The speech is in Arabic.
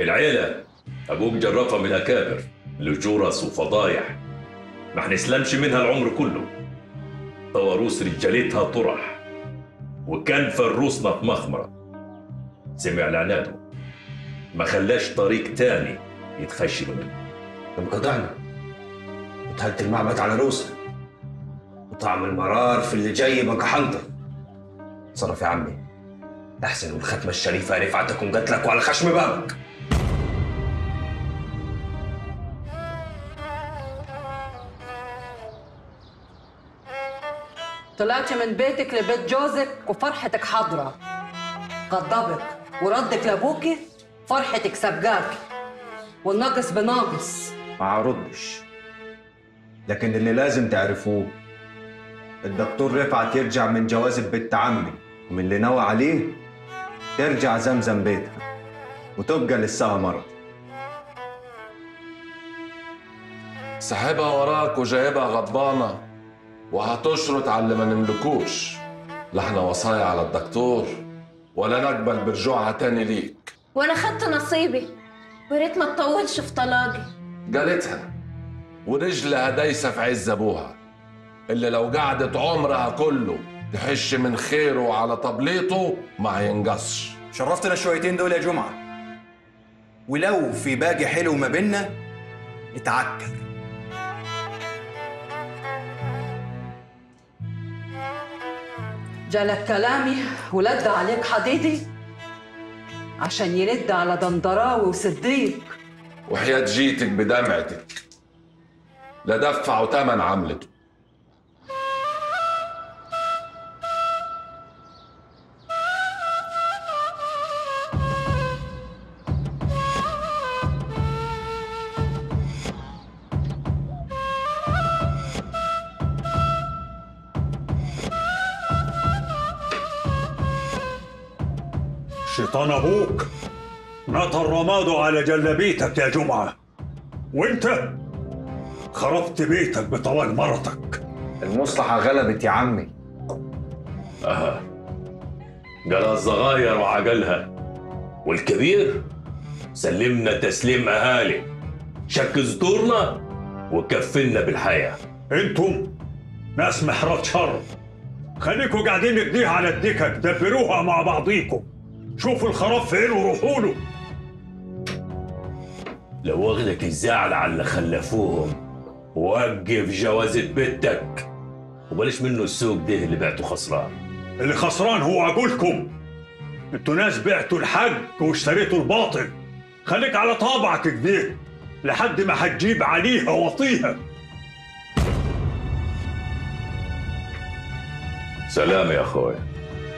العيلة أبوك جرفها من أكابر لجرس وفضايح، ما حنسلمش منها العمر كله. طواروس رجالتها طرح وكان فروسنا مخمرة. سمع لعناته ما خلاش طريق تاني يتخشي منه. انقطعنا وطهلت المعبد على روسنا، وطعم المرار في اللي جاي بقى حنطر. اتصرف يا عمي، احسن والختمة الشريفة رفعتكم جات لك وعلى خشم بابك. طلعت من بيتك لبيت جوزك وفرحتك حاضرة. غضبك وردك لابوكي فرحتك سبجاكي، والناقص بناقص. ما عرضش، لكن اللي لازم تعرفوه الدكتور رفعت يرجع من جوازب بنت عمي، ومن اللي نوى عليه ترجع زمزم بيتها وتبقى لسها مرض. سحبها وراك وجايبها غضبانة وهتشرط على اللي ما نملكوش. لا احنا وصايا على الدكتور ولا نقبل برجوعها تاني ليك. وانا خدت نصيبي وريت ما تطولش في طلاقي. قالتها ورجلها دايسه في عز ابوها، اللي لو قعدت عمرها كله تحش من خيره على طبليته ما هينقصش. شرفتنا شويتين دول يا جمعه، ولو في باقي حلو ما بينا اتعكر. جالك كلامي ولد عليك حديدي عشان يرد على دندراوي وصديق. وحياة جيتك بدمعتك لا دفعوا تمن عملته. شيطان ابوك نطر رماده على جلابيتك يا جمعه، وانت خربت بيتك بطوال مرتك. المصلحه غلبت يا عمي. جالها الصغير وعجلها، والكبير سلمنا تسليم اهالي، شك صدورنا وكفلنا بالحياه. انتم ناس محرات شر، خليكوا قاعدين ايديه على الدكك، دبروها مع بعضيكم، شوفوا الخراب فين وروحوا له. لو واخدك الزعل على اللي خلفوهم، وقف جوازة بنتك وبلاش منه السوق ده اللي بعته خسران. اللي خسران هو عقولكم انتوا، ناس بعتوا الحق واشتريتوا الباطل. خليك على طابعك كده لحد ما هتجيب عليها وطيها. سلام يا اخويا.